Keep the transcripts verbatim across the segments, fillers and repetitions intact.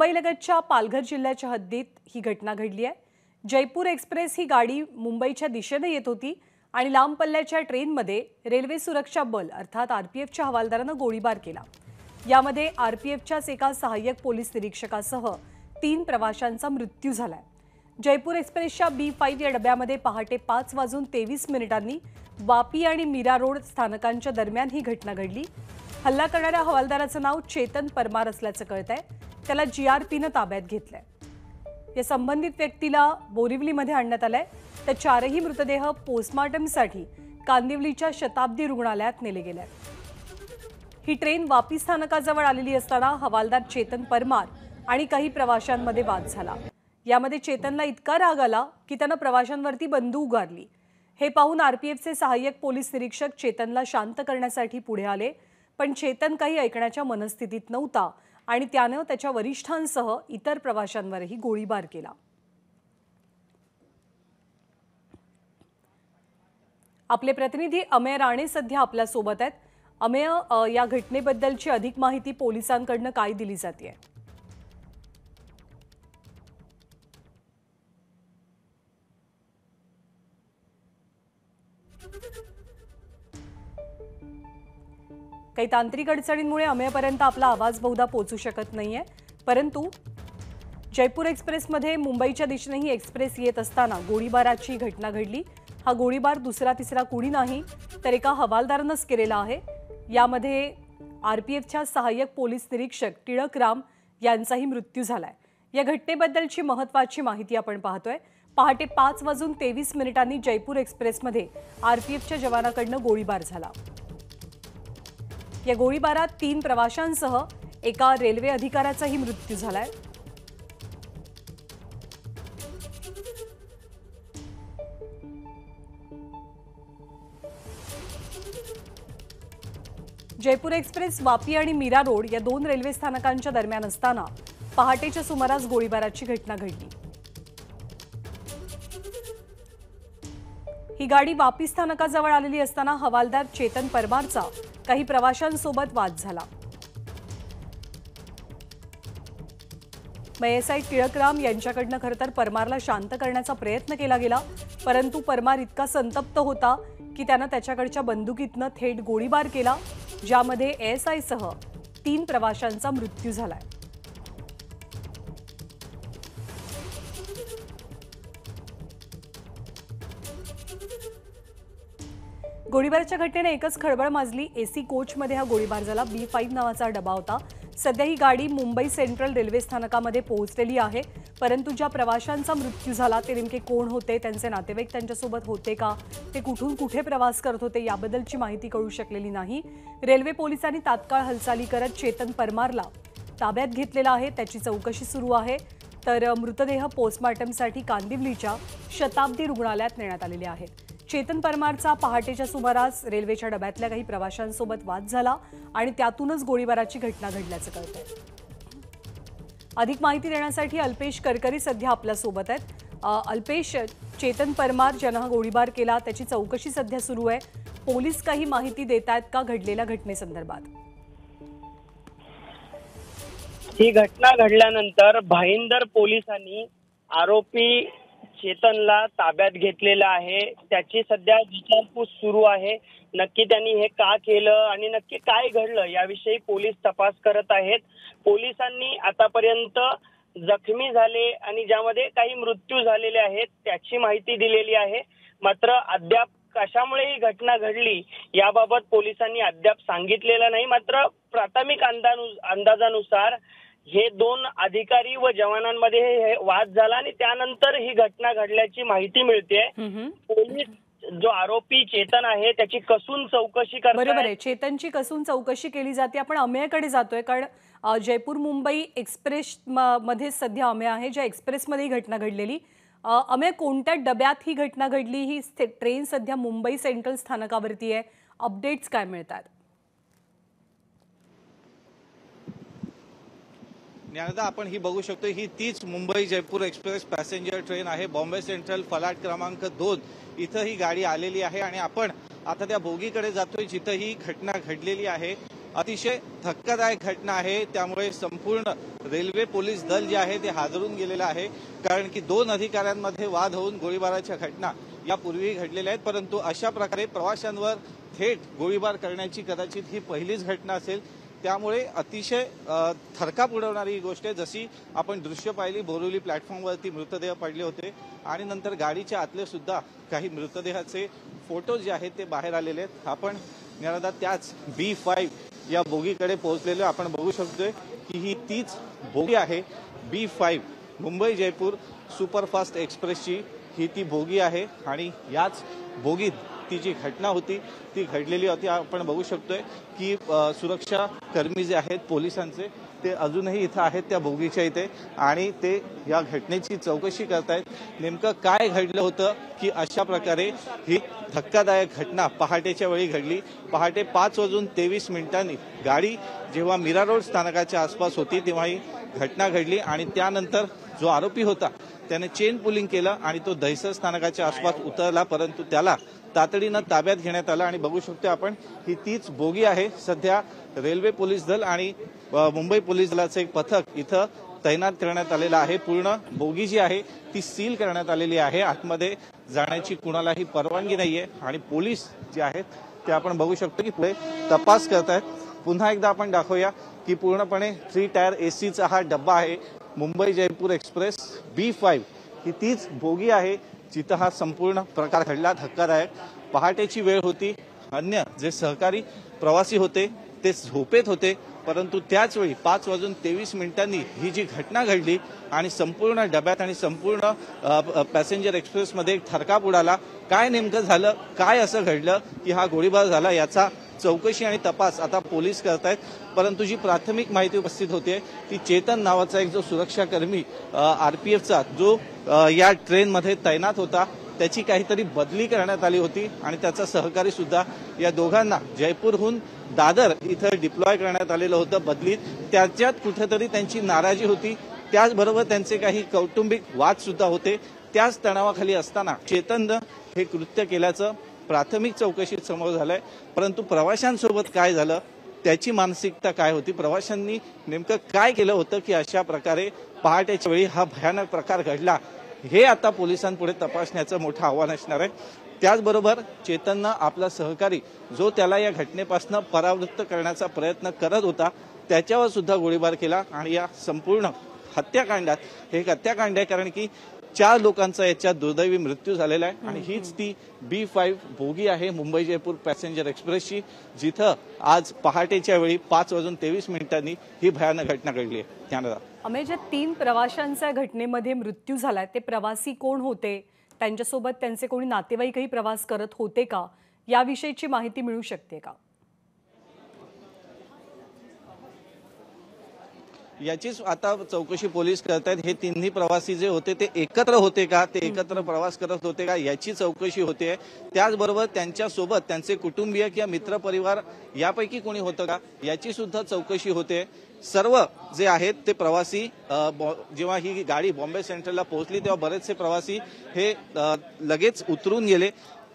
मुंबईलगतच्या पालघर जिल्ह्याच्या हद्दीत ही घटना घडली आहे। जयपूर एक्सप्रेस ही गाडी मुंबईच्या दिशेने येत होती आणि लांब पल्ल्याच्या ट्रेनमध्ये रेल्वे सुरक्षा बल अर्थात आरपीएफच्या हवालदाराने गोळीबार केला। यामध्ये आरपीएफच्याच एका सहाय्यक पोलीस निरीक्षकासह तीन प्रवाशांचा मृत्यू झाला। जयपूर एक्सप्रेसच्या बी फाइव या डब्यामध्ये पहाटे पाच वाजून तेवीस मिनिटांनी वापी आणि मीरा रोड स्थानकांच्या दरम्यान ही घटना घडली। हल्ला करणाऱ्या हवालदाराचं नाव चेतन परमार असल्याचं कळतंय। त्याला जीआरपीने ताब्यात घेतलंय। या संबंधित व्यक्तीला बोरिवलीमध्ये आणण्यात आलंय। त्या चारही मृतदेह पोस्टमार्टमसाठी कांदिवलीच्या शताब्दी रुग्णालयात नेले गेले। ही ट्रेन वापी स्थानकाजवळ आलेली असताना हवालदार चेतन परमार आणि काही प्रवाशांमध्ये वाद झाला। यामध्ये चेतनला इतका राग आला की त्याने प्रवाशांवरती बंदूक उगारली। हे पाहून आरपीएफचे सहाय्यक पोलीस निरीक्षक चेतनला शांत करण्यासाठी पुढे आले, पण चेतन काही ऐकण्याच्या मनस्थितीत नव्हता आणि त्याने त्याच्या वरिष्ठांसह इतर प्रवाशांवरही गोळीबार केला। आपले प्रतिनिधी अमेय राणे सध्या आपल्या सोबत आहेत। अमेय, या घटनेबद्दलची अधिक माहिती पोलिसांकडून काय दिली जाते? काही तांत्रिक अडचणींमुळे अमेयपर्यंत आपला आवाज बहुधा पोहोचू शकत नाहीये, परंतु जयपूर एक्सप्रेसमध्ये मुंबईच्या दिशेने ही एक्सप्रेस येत असताना गोळीबाराची घटना घडली। हा गोळीबार दुसरा तिसरा कोणी नाही तर एका हवालदारानंच केलेला आहे। यामध्ये आरपीएफच्या सहाय्यक पोलीस निरीक्षक टिळक राम यांचाही मृत्यू झालाय। या घटनेबद्दलची महत्त्वाची माहिती आपण पाहतोय। पहाटे पाच वाजून तेवीस मिनिटांनी जयपूर एक्सप्रेसमध्ये आरपीएफच्या जवानाकडनं गोळीबार झाला। या गोळीबारात तीन प्रवाशांसह एका रेल्वे अधिकाऱ्याचाही मृत्यू झालाय। जयपूर एक्सप्रेस वापी आणि मीरा रोड या दोन रेल्वे स्थानकांच्या दरम्यान असताना पहाटेच्या सुमारास गोळीबाराची घटना घडली। ही गाडी वापी स्थानकाजवळ आलेली असताना हवालदार चेतन परमारचा काही प्रवाशांसोबत वाद झाला। एएसआय टिळक राम यांच्याकडनं खरंतर परमारला शांत करण्याचा प्रयत्न केला गेला, परंतु परमार इतका संतप्त होता की त्यानं त्याच्याकडच्या बंदुकीतनं थेट गोळीबार केला, ज्यामध्ये एएसआयसह तीन प्रवाशांचा मृत्यू झालाय। गोळीबाराच्या घटनेने एकच खळबळ माजली। एसी कोचमध्ये हा गोळीबार झाला। बी फाईव्ह नावाचा डबा होता। सध्या ही गाडी मुंबई सेंट्रल रेल्वे स्थानकामध्ये पोहोचलेली आहे, परंतु ज्या प्रवाशांचा मृत्यू झाला ते नेमके कोण होते, त्यांचे नातेवाईक त्यांच्यासोबत होते का, ते कुठून कुठे प्रवास करत होते, याबद्दलची माहिती कळू शकलेली नाही। रेल्वे पोलिसांनी तात्काळ हालचाली करत चेतन परमारला ताब्यात घेतलेला आहे। त्याची चौकशी सुरू आहे, तर मृतदेह पोस्टमार्टमसाठी कांदिवलीच्या शताब्दी रुग्णालयात नेण्यात आलेले आहेत। चेतन परमारचा पहाटेच्या सुमारास रेल्वेच्या डब्यातल्या काही प्रवाशांसोबत वाद झाला आणि त्यातूनच गोळीबाराची घटना घडल्याचं कळतंय। अधिक माहिती देण्यासाठी अल्पेश करकरी सध्या आपल्या सोबत आहेत। अल्पेश, चेतन परमार ज्यांना गोळीबार केला त्याची चौकशी सध्या सुरू आहे। पोलीस काही माहिती देतायत का घडलेल्या घटनेसंदर्भात? ही घटना घडल्यानंतर भाईंदर पोलिसांनी आरोपी चेतनला ताब्यात घेतलेला आहे। त्याची सध्या विचारपूस सुरू आहे। नक्की त्यांनी हे का केलं आणि नक्की काय घडलं याविषयी पोलीस तपास करत आहेत। पोलिसांनी आतापर्यंत जखमी झाले आणि ज्यामध्ये काही मृत्यू झालेले आहेत त्याची माहिती दिलेली आहे, मात्र अद्याप कशामुळे ही घटना घडली याबाबत पोलिसांनी अद्याप सांगितलेलं नाही। मात्र प्राथमिक अंदाजानुसार हे दोन अधिकारी व जवानांमध्ये वाद झाला आणि त्यानंतर ही घटना घडल्याची माहिती मिळते। पोलीस जो आरोपी चेतन आहे त्याची कसून चौकशी करतात। बरोबर आहे, चेतनची कसून चौकशी केली जाते। आपण अमेयाकडे जातोय कारण जयपूर मुंबई एक्सप्रेस मध्ये सध्या अमेया आहे, ज्या एक्सप्रेसमध्ये ही घटना घडलेली। अमेया, कोणत्या डब्यात ही घटना घडली? ही ट्रेन सध्या मुंबई सेंट्रल स्थानकावरती आहे, अपडेट्स काय मिळतात? न्यादा आपण ही बघू शकतो, ही तीच Mumbai Jaipur express passenger train आहे। बॉम्बे सेंट्रल फलाट क्रमांक दोन इथं ही गाडी आलेली आहे आणि आपण आता त्या बोगीकडे जातोय जिथं ही घटना घडलेली आहे। अतिशय धक्कादायक घटना आहे। त्यामुळे संपूर्ण रेल्वे पोलीस दल जे आहे ते हादरून गेलेलं आहे, कारण की दोन अधिकाऱ्यांमध्ये वाद होऊन गोळीबाराच्या घटना यापूर्वी घडलेल्या आहेत, परंतु अशा प्रकारे प्रवाशांवर थेट गोळीबार करण्याची कदाचित ही पहिलीच घटना असेल। त्यामुळे अतिशय थरकाप उडवणारी ही गोष्ट आहे। जशी आपण दृश्य पाहिली, बोरिवली प्लॅटफॉर्मवरती मृतदेह पडले होते आणि नंतर गाडीच्या आतले सुद्धा काही मृतदेहाचे फोटो जे आहेत ते बाहेर आलेले आहेत। आपण निरादा त्याच बी फाईव्ह या बोगीकडे पोहोचलेलो। आपण बघू शकतोय की ही तीच बोगी आहे, B five Mumbai Jaipur superfast एक्सप्रेसची ही ती बोगी आहे आणि याच बोगीत ती जी घटना होती ती घडलेली होती। आपण बघू शकतोय की सुरक्षा कर्मी जे आहेत पोलिसांचे ते अजूनही इथं आहेत त्या बोगीच्या इथे आणि ते या घटनेची चौकशी करतायत। नेमकं काय घडलं होतं की अशा प्रकारे ही धक्कादायक घटना पहाटेच्या वेळी घडली। पहाटे पाच वाजून तेवीस मिनिटांनी गाडी जेव्हा मीरा रोड स्थानकाच्या आसपास होती तेव्हा ही घटना घडली आणि त्यानंतर जो आरोपी होता त्याने चेन पुलिंग केलं आणि तो दहिसर स्थानकाच्या आसपास उतरला, परंतु त्याला तातडीनं ताब्यात घेण्यात आलं। आणि बघू शकतो आपण ही तीच बोगी आहे। सध्या रेल्वे पोलीस दल आणि मुंबई पोलीस दलाचं एक पथक इथं तैनात करण्यात आलेलं आहे। पूर्ण बोगी जी आहे ती सील करण्यात आलेली आहे, आतमध्ये जाण्याची कुणालाही परवानगी नाहीये आणि पोलीस जे आहेत ते आपण बघू शकतो की पुढे तपास करतायत। पुन्हा एकदा आपण दाखवूया की पूर्णपणे थ्री टायर एसीचा हा डब्बा आहे, Mumbai Jaipur express B five ही तीच बोगी आहे जिथं हा संपूर्ण प्रकार घडला। धक्कादायक पहाटेची वेळ होती, अन्य जे सहकारी प्रवासी होते ते झोपेत होते, परंतु त्याच वेळी पाच वाजून तेवीस मिनिटांनी ही जी घटना घडली आणि संपूर्ण डब्यात आणि संपूर्ण पॅसेंजर एक्सप्रेसमध्ये एक थरकाप उडाला। काय नेमकं झालं, काय असं घडलं की हा गोळीबार झाला, याचा चौकशी आणि तपास आता पोलीस करतायत। परंतु जी प्राथमिक माहिती उपस्थित होते ती चेतन नावाचा एक जो सुरक्षाकर्मी आरपीएफचा जो आ, या ट्रेनमध्ये तैनात होता त्याची काहीतरी बदली करण्यात आली होती आणि त्याचा सहकारी सुद्धा, या दोघांना जयपूरहून दादर इथं डिप्लॉय करण्यात आलेलं होतं बदलीत। त्याच्यात कुठेतरी त्यांची नाराजी होती, त्याचबरोबर त्यांचे काही कौटुंबिक वादसुद्धा होते। त्याच तणावाखाली असताना चेतननं हे कृत्य केल्याचं प्राथमिक चौकशीत समोर झालंय, परंतु प्रवाशांसोबत काय झालं, त्याची मानसिकता काय होती, प्रवाशांनी नेमकं काय केलं होतं की अशा प्रकारे पहाटेच्या वेळी हा भयानक प्रकार घडला, हे आता पोलिसांपुढे तपासण्याचं मोठं आव्हान असणार आहे। त्याचबरोबर चेतननं आपला सहकारी जो त्याला या घटनेपासून परावृत्त करण्याचा प्रयत्न करत होता त्याच्यावर सुद्धा गोळीबार केला आणि या संपूर्ण हत्याकांडात, हे एक हत्याकांड आहे कारण की चार लोकांचा याच्यात दुर्दैवी मृत्यू झालेला आहे आणि हीच ती बी फाईव्ह बोगी आहे मुंबई जयपूर पॅसेंजर एक्सप्रेसची जिथं आज पहाटेच्या वेळी पाच वाजून तेवीस मिनिटांनी ही भयानक घटना घडली आहे। त्यानंतर अमेय, ज्या तीन प्रवाशांचा घटनेमध्ये मृत्यू झालाय ते प्रवासी कोण होते, त्यांच्यासोबत त्यांचे कोणी नातेवाईकही प्रवास करत होते का, याविषयीची माहिती मिळू शकते का? याचीच आता चौकशी पोलीस करतायत। हे तिन्ही प्रवासी जे होते ते एकत्र होते का, ते एकत्र प्रवास करत होते का, याची चौकशी होते। त्याचबरोबर त्यांच्यासोबत त्यांचे कुटुंबीय किंवा मित्रपरिवार यापैकी कोणी होतं का, याची सुद्धा चौकशी होते। सर्व जे आहेत ते प्रवासी, जेव्हा ही गाडी बॉम्बे सेंट्रलला पोहोचली तेव्हा बरेचसे प्रवासी हे लगेच उतरून गेले।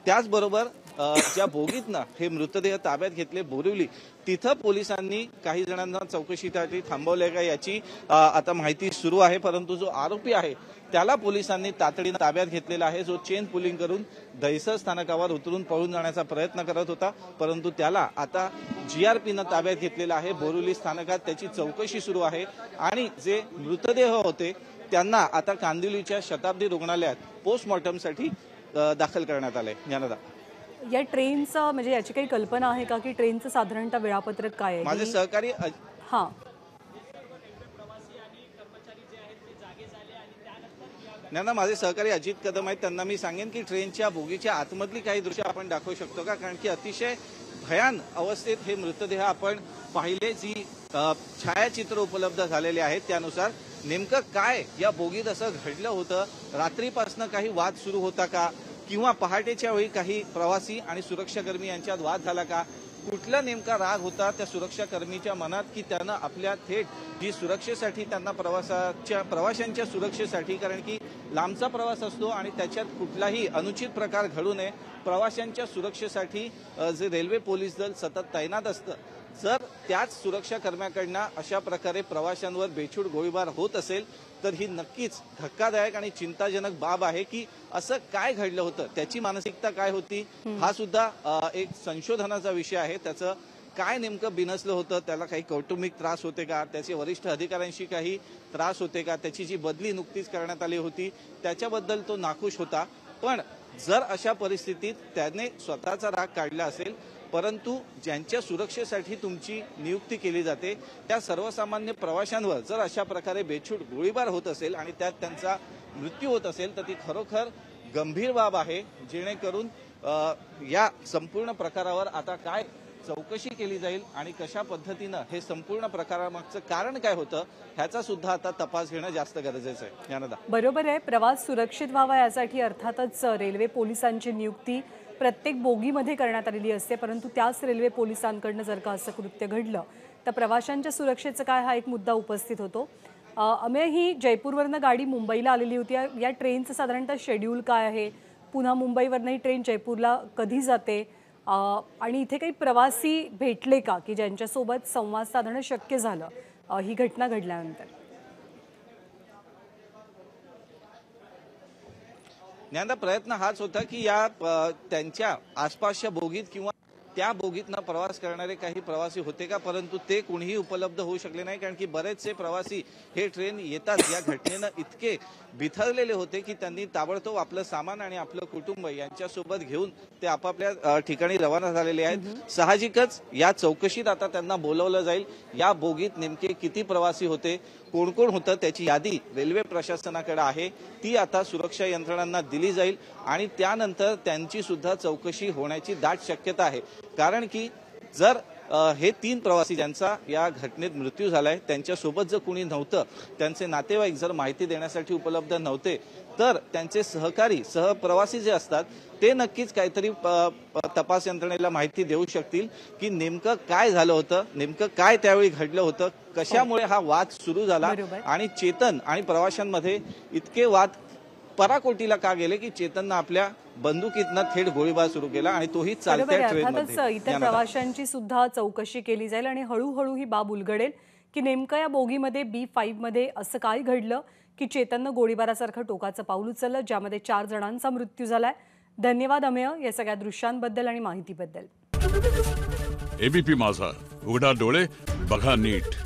त्याचबरोबर ज्या बोगीतनं हे मृतदेह ताब्यात घेतले बोरिवली, तिथं पोलिसांनी काही जणांना चौकशीसाठी थांबवले का, याची आता माहिती सुरू आहे। परंतु जो आरोपी आहे त्याला पोलिसांनी तातडीनं ताब्यात घेतलेला आहे, जो चेन पुलिंग करून दहिसर स्थानकावर उतरून पळून जाण्याचा प्रयत्न करत होता, परंतु त्याला आता जीआरपीनं ताब्यात घेतलेला आहे। बोरिवली स्थानकात त्याची चौकशी सुरू आहे आणि जे मृतदेह होते त्यांना आता कांदिवलीच्या शताब्दी रुग्णालयात पोस्टमॉर्टमसाठी दाखल करण्यात आले। ज्ञानदा, या ट्रेनचं म्हणजे याची काही कल्पना आहे का की ट्रेनचं साधारणतः वेळापत्रक काय आहे? माझे सहकारी हां, नाही ना, माझे सहकारी अजित कदम आहेत, त्यांना मी सांगेन की ट्रेनच्या बोगीच्या आतमधली काही दृश्य आपण दाखवू शकतो का, कारण की अतिशय भयान अवस्थेत हे मृतदेह आपण पाहिले। जी छायाचित्र उपलब्ध झालेले आहेत त्यानुसार नेमकं काय या बोगीत असं घडलं होतं, रात्रीपासून काही वाद सुरू होता का किंवा पहाटेच्या वेळी काही प्रवासी आणि सुरक्षाकर्मी यांच्यात वाद झाला का, कुठला नेमका राग होता त्या सुरक्षाकर्मीच्या मनात की त्यानं आपल्या थेट जी सुरक्षेसाठी त्यांना प्रवासाच्या प्रवाशांच्या सुरक्षेसाठी, कारण की लांबचा प्रवास असतो आणि त्याच्यात कुठलाही अनुचित प्रकार घडू नये, प्रवाशांच्या सुरक्षेसाठी जे रेल्वे पोलीस दल सतत तैनात असतं जर त्याच सुरक्षा कर्मचाऱ्यांकडून अशा प्रकारे प्रवाशांवर बेछूट गोळीबार होत असेल तर ही नक्कीच धक्कादायक आणि चिंताजनक बाब आहे की असं काय घडलं होतं, त्याची मानसिकता काय होती हा सुद्धा एक संशोधनाचा विषय आहे। त्याचं काय नेमकं बिनसलं होतं, त्याला काही कौटुंबिक त्रास होते का, त्याचे वरिष्ठ अधिकाऱ्यांशी काही त्रास होते का, त्याची जी बदली नुकतीच करण्यात आली होती त्याच्याबद्दल तो नाखुश होता। पण जर अशा परिस्थितीत त्याने स्वतःचा राग काढला असेल परंतु ज्यांच्या सुरक्षेसाठी तुमची नियुक्ती केली जाते त्या सर्वसामान्य प्रवाशांवर जर अशा प्रकारे बेछूट गोळीबार होत असेल आणि त्यात त्यांचा मृत्यू होत असेल तर ती खरोखर गंभीर बाब आहे, जेणेकरून या संपूर्ण प्रकारावर आता काय चौकशी केली जाईल आणि कशा पद्धतीने हे संपूर्ण प्रकारामागचं कारण काय होतं ह्याचा सुद्धा आता तपास घेणं जास्त गरजेचं आहे। ज्ञानदा बरोबर आहे, प्रवास सुरक्षित व्हावा यासाठी अर्थातच रेल्वे पोलिसांची नियुक्ती प्रत्येक बोगीमध्ये करण्यात आलेली असते, परंतु त्याच रेल्वे पोलिसांकडून जर का असं कृत्य घडलं तर प्रवाशांच्या सुरक्षेचं काय हा एक मुद्दा उपस्थित होतो। अमेय, ही जयपूरवरनं गाडी मुंबईला आलेली होती, या ट्रेनचं साधारणतः शेड्यूल काय आहे, पुन्हा मुंबईवरनं ही ट्रेन जयपूरला कधी जाते आणि इथे काही प्रवासी भेटले का की ज्यांच्यासोबत संवाद साधणं शक्य झालं ही घटना घडल्यानंतर? ज्ञानदा, प्रयत्न हाच होता की या त्यांच्या आसपासच्या बोगीत किंवा त्या बोगीतनं प्रवास करणारे काही प्रवासी होते का, परंतु ते कोणीही उपलब्ध होऊ शकले नाही, कारण की बरेचसे प्रवासी हे ट्रेन येतात या घटनेनं इतके बिथरलेले होते की त्यांनी ताबडतोब आपलं सामान आणि आपलं कुटुंब यांच्यासोबत घेऊन ते आपापल्या ठिकाणी रवाना झालेले आहेत। साहजिकच या चौकशीत आता त्यांना बोलवलं जाईल, या बोगीत नेमके किती प्रवासी होते, कोण कोण होतं त्याची यादी रेल्वे प्रशासनाकडे आहे, ती आता सुरक्षा यंत्रणांना दिली जाईल आणि त्यानंतर त्यांची सुद्धा चौकशी होण्याची दाट शक्यता आहे। कारण की जर आ, हे तीन प्रवासी ज्यांचा या घटनेत मृत्यू झालाय त्यांच्यासोबत जर कोणी नव्हतं, त्यांचे नातेवाईक जर माहिती देण्यासाठी उपलब्ध नव्हते तर त्यांचे सहकारी सहप्रवासी जे असतात ते नक्कीच काहीतरी तपास यंत्रणेला माहिती देऊ शकतील की नेमकं काय झालं होतं, नेमकं काय त्यावेळी घडलं होतं, कशामुळे हा वाद सुरू झाला आणि चेतन आणि प्रवाशांमध्ये इतके वाद पराकोटीला का गेले की चेतननं आपल्या बंदुकीतनं थेट गोळीबार सुरू केला आणि तोही चालत्या ट्रेनमध्ये। इतर प्रवाशांची सुद्धा चौकशी केली जाईल आणि हळूहळू ही बाब उलगडेल की नेमकं या बोगीमध्ये बी फाईव्ह मध्ये असं काय घडलं की चेतननं गोळीबारासारखं टोकाचं पाऊल उचललं ज्यामध्ये चार जणांचा मृत्यू झालाय। धन्यवाद अमेय या सगळ्या दृश्यांबद्दल आणि माहितीबद्दल। एबीपी माझा, उघडा डोळे बघा नीट।